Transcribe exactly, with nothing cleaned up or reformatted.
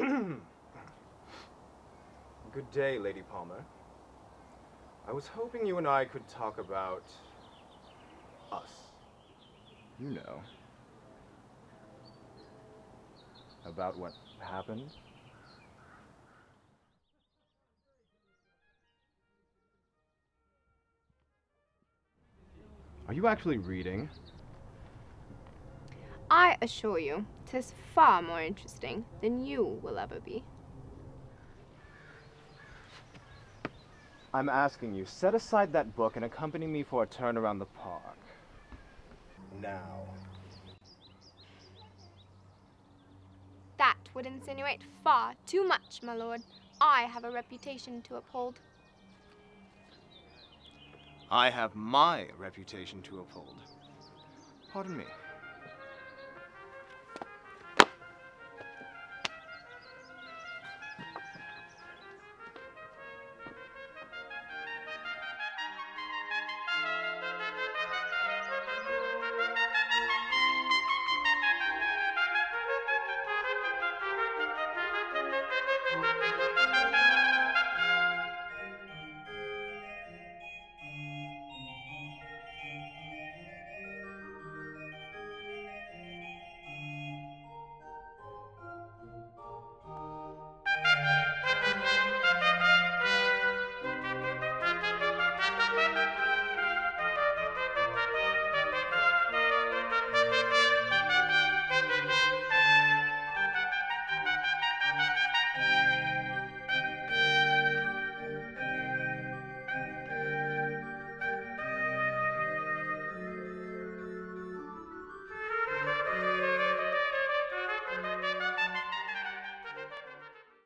Good day, Lady Palmer. I was hoping you and I could talk about us. You know. About what happened? Are you actually reading? I assure you, 'tis far more interesting than you will ever be. I'm asking you, set aside that book and accompany me for a turn around the park. Now. That would insinuate far too much, my lord. I have a reputation to uphold. I have my reputation to uphold. Pardon me.